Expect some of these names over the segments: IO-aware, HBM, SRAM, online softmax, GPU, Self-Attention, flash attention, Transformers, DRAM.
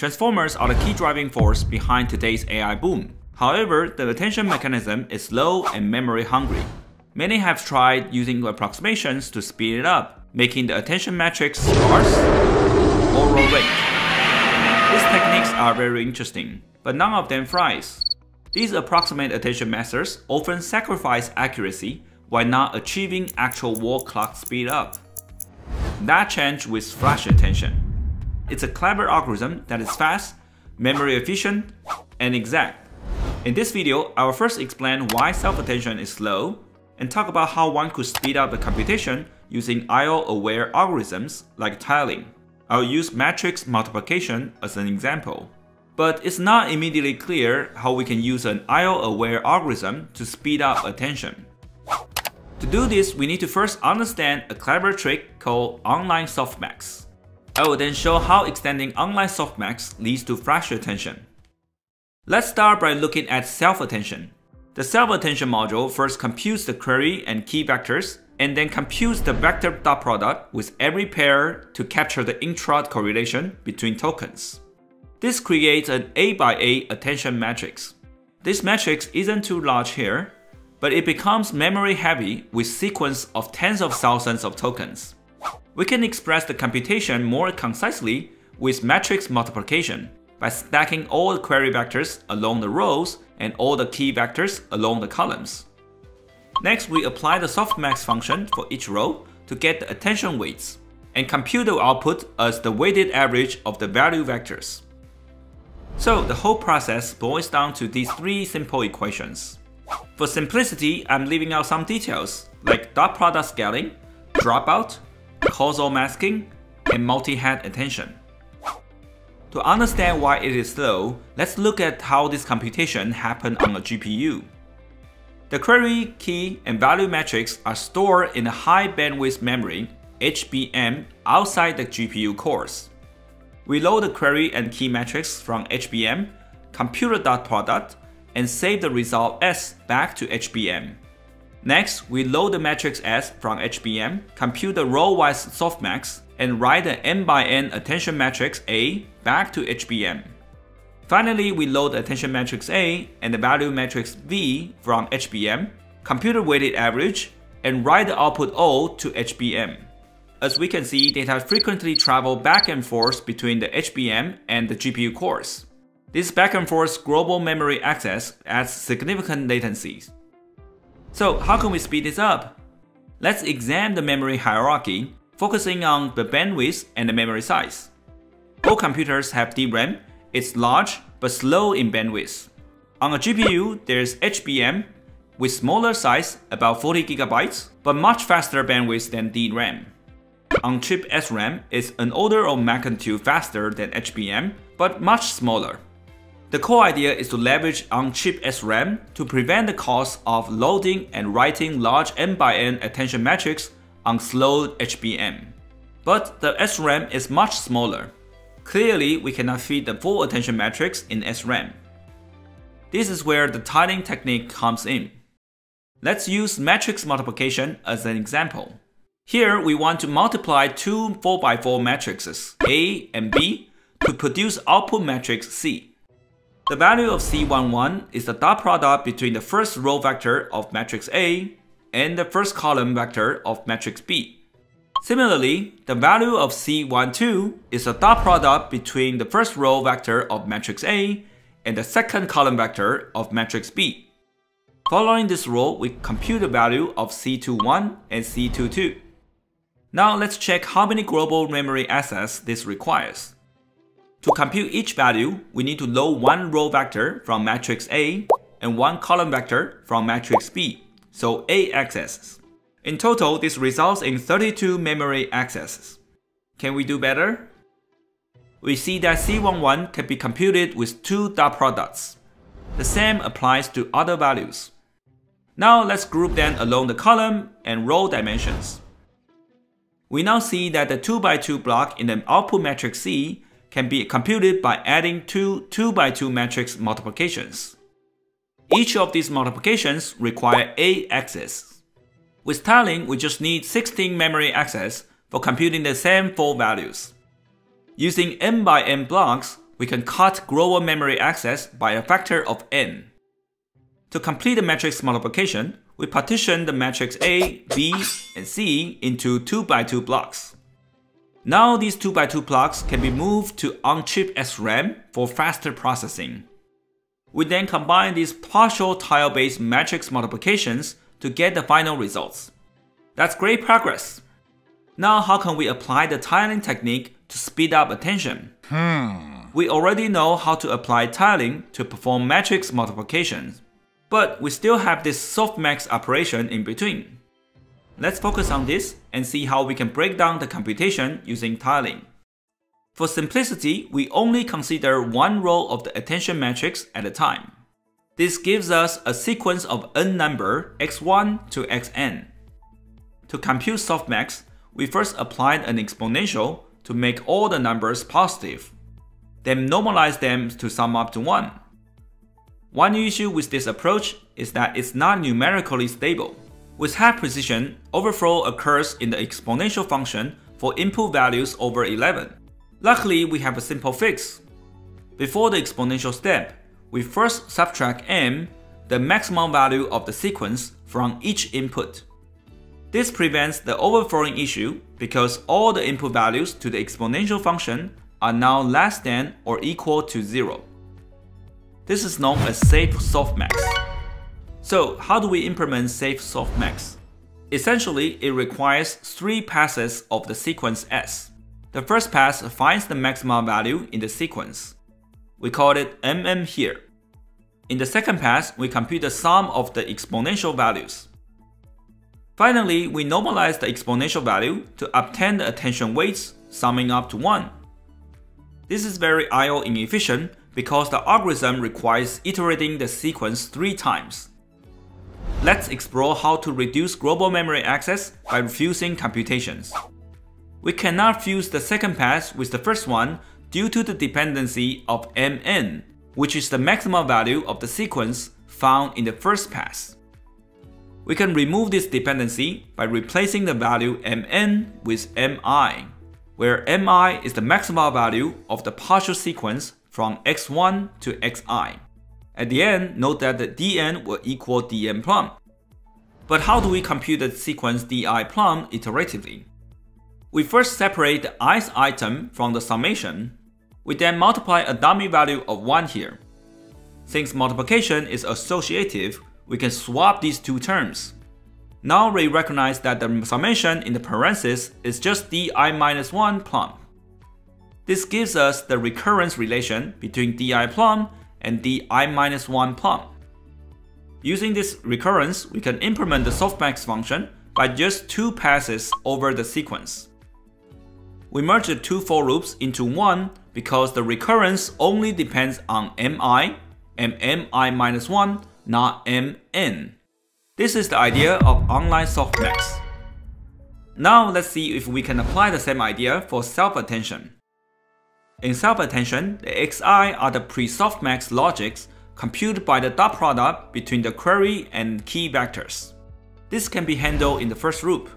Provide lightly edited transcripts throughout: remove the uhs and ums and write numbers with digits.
Transformers are the key driving force behind today's AI boom. However, the attention mechanism is slow and memory hungry. Many have tried using approximations to speed it up, making the attention matrix sparse or opaque. These techniques are very interesting, but none of them flies. These approximate attention methods often sacrifice accuracy while not achieving actual wall clock speed up. That changed with flash attention. It's a clever algorithm that is fast, memory efficient, and exact. In this video, I will first explain why self-attention is slow and talk about how one could speed up the computation using IO-aware algorithms like tiling. I'll use matrix multiplication as an example. But it's not immediately clear how we can use an IO-aware algorithm to speed up attention. To do this, we need to first understand a clever trick called online softmax. I will then show how extending online softmax leads to flash attention. Let's start by looking at self-attention. The self-attention module first computes the query and key vectors, and then computes the vector dot product with every pair to capture the intra correlation between tokens. This creates an 8x8 attention matrix. This matrix isn't too large here, but it becomes memory heavy with sequence of tens of thousands of tokens. We can express the computation more concisely with matrix multiplication by stacking all the query vectors along the rows and all the key vectors along the columns. Next, we apply the softmax function for each row to get the attention weights and compute the output as the weighted average of the value vectors. So the whole process boils down to these three simple equations. For simplicity, I'm leaving out some details like dot product scaling, dropout, causal masking, and multi-head attention. To understand why it is slow, let's look at how this computation happened on a GPU. The query, key, and value metrics are stored in a high bandwidth memory, HBM, outside the GPU cores. We load the query and key metrics from HBM, compute the dot product, and save the result S back to HBM. Next, we load the matrix S from HBM, compute the row-wise softmax, and write the n-by-n attention matrix A back to HBM. Finally, we load the attention matrix A and the value matrix V from HBM, compute the weighted average, and write the output O to HBM. As we can see, data frequently travel back and forth between the HBM and the GPU cores. This back and forth global memory access adds significant latencies. So how can we speed this up? Let's examine the memory hierarchy, focusing on the bandwidth and the memory size. All computers have DRAM. It's large but slow in bandwidth. On a GPU, there's HBM with smaller size, about 40 GB, but much faster bandwidth than DRAM. On-chip SRAM is an order of magnitude faster than HBM, but much smaller. The core idea is to leverage on-chip SRAM to prevent the cost of loading and writing large n-by-n attention metrics on slow HBM. But the SRAM is much smaller. Clearly, we cannot feed the full attention matrix in SRAM. This is where the tiling technique comes in. Let's use matrix multiplication as an example. Here, we want to multiply two 4x4 matrices, A and B, to produce output matrix C. The value of C11 is the dot product between the first row vector of matrix A and the first column vector of matrix B. Similarly, the value of C12 is the dot product between the first row vector of matrix A and the second column vector of matrix B. Following this rule, we compute the value of C21 and C22. Now let's check how many global memory access this requires. To compute each value, we need to load one row vector from matrix A and one column vector from matrix B, so 8 accesses. In total, this results in 32 memory accesses. Can we do better? We see that C11 can be computed with two dot products. The same applies to other values. Now let's group them along the column and row dimensions. We now see that the 2x2 block in the output matrix C can be computed by adding two 2x2 matrix multiplications. Each of these multiplications require 8 accesses. With tiling, we just need 16 memory access for computing the same 4 values. Using n by n blocks, we can cut grower memory access by a factor of n. To complete the matrix multiplication, we partition the matrix A, B, and C into 2x2 blocks. Now these 2x2 blocks can be moved to on-chip SRAM for faster processing. We then combine these partial tile-based matrix multiplications to get the final results. That's great progress! Now how can we apply the tiling technique to speed up attention? We already know how to apply tiling to perform matrix multiplications, but we still have this softmax operation in between. Let's focus on this and see how we can break down the computation using tiling. For simplicity, we only consider one row of the attention matrix at a time. This gives us a sequence of n number x1 to xn. To compute softmax, we first applied an exponential to make all the numbers positive, then normalize them to sum up to 1. One issue with this approach is that it's not numerically stable. With high precision, overflow occurs in the exponential function for input values over 11. Luckily, we have a simple fix. Before the exponential step, we first subtract m, the maximum value of the sequence, from each input. This prevents the overflowing issue because all the input values to the exponential function are now less than or equal to 0. This is known as safe softmax. So how do we implement safe softmax? Essentially, it requires 3 passes of the sequence S. The first pass finds the maximum value in the sequence. We call it mm here. In the second pass, we compute the sum of the exponential values. Finally, we normalize the exponential value to obtain the attention weights, summing up to 1. This is very I/O inefficient because the algorithm requires iterating the sequence 3 times. Let's explore how to reduce global memory access by fusing computations. We cannot fuse the second pass with the first one due to the dependency of mn, which is the maximum value of the sequence found in the first pass. We can remove this dependency by replacing the value mn with mi, where mi is the maximum value of the partial sequence from x1 to xi. At the end, note that the dn will equal dn plum. But how do we compute the sequence di plum iteratively? We first separate the ith item from the summation. We then multiply a dummy value of 1 here. Since multiplication is associative, we can swap these two terms. Now we recognize that the summation in the parentheses is just di minus 1 plum. This gives us the recurrence relation between di plum and di minus 1 plum. Using this recurrence, we can implement the softmax function by just 2 passes over the sequence. We merge the 2 for loops into 1 because the recurrence only depends on mi and mi minus 1, not mn. This is the idea of online softmax. Now let's see if we can apply the same idea for self-attention. In self-attention, the xi are the pre-softmax logics computed by the dot product between the query and key vectors. This can be handled in the first loop.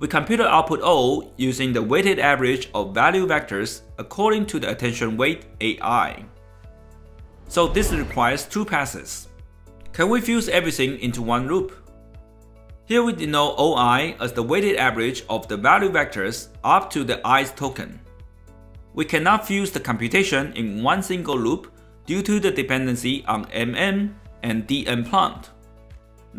We compute the output O using the weighted average of value vectors according to the attention weight AI. So this requires 2 passes. Can we fuse everything into one loop? Here we denote OI as the weighted average of the value vectors up to the ith token. We cannot fuse the computation in one single loop due to the dependency on mm and dn plum.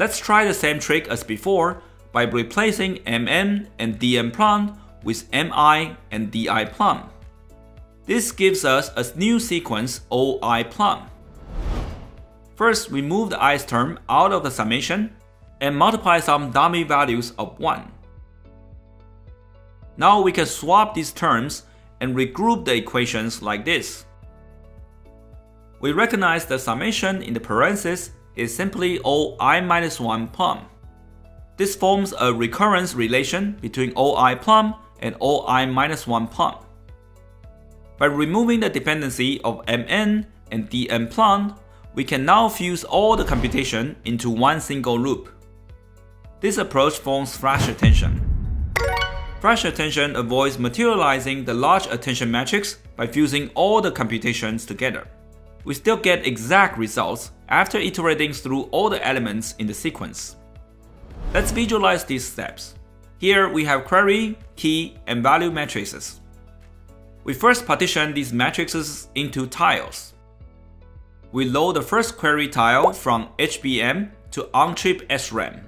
Let's try the same trick as before by replacing mm and dn plum with mi and di plum. This gives us a new sequence oi plum. First, we move the ith term out of the summation and multiply some dummy values of 1. Now we can swap these terms and regroup the equations like this. We recognize the summation in the parentheses is simply oi minus 1 plum. This forms a recurrence relation between oi plum and oi minus 1 plum. By removing the dependency of mn and dn plum, we can now fuse all the computation into one single loop. This approach forms flash attention. Flash attention avoids materializing the large attention matrix by fusing all the computations together. We still get exact results after iterating through all the elements in the sequence. Let's visualize these steps. Here we have query, key, and value matrices. We first partition these matrices into tiles. We load the first query tile from HBM to on-chip SRAM.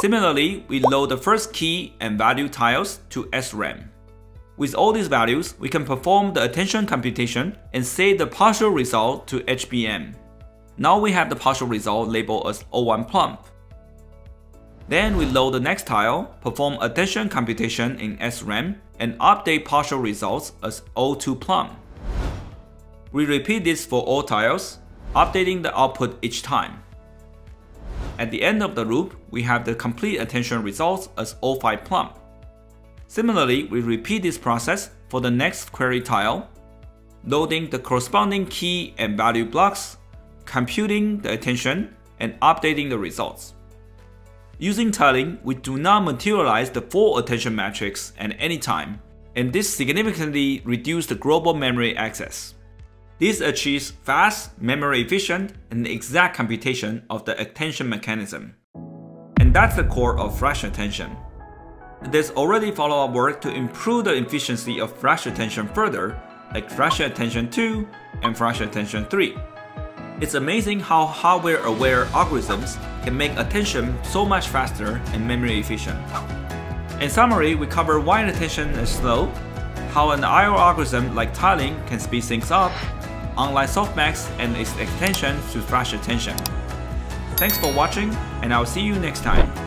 Similarly, we load the first key and value tiles to SRAM. With all these values, we can perform the attention computation and save the partial result to HBM. Now we have the partial result labeled as O1 plump. Then we load the next tile, perform attention computation in SRAM, and update partial results as O2 plump. We repeat this for all tiles, updating the output each time. At the end of the loop, we have the complete attention results as O5 plump. Similarly, we repeat this process for the next query tile, loading the corresponding key and value blocks, computing the attention, and updating the results. Using tiling, we do not materialize the full attention matrix at any time, and this significantly reduces the global memory access. This achieves fast, memory-efficient, and exact computation of the attention mechanism. And that's the core of flash attention. There's already follow-up work to improve the efficiency of flash attention further, like flash attention 2 and flash attention 3. It's amazing how hardware-aware algorithms can make attention so much faster and memory-efficient. In summary, we cover why attention is slow, how an IO algorithm like tiling can speed things up, online softmax and its extension to flash attention. Thanks for watching, and I'll see you next time.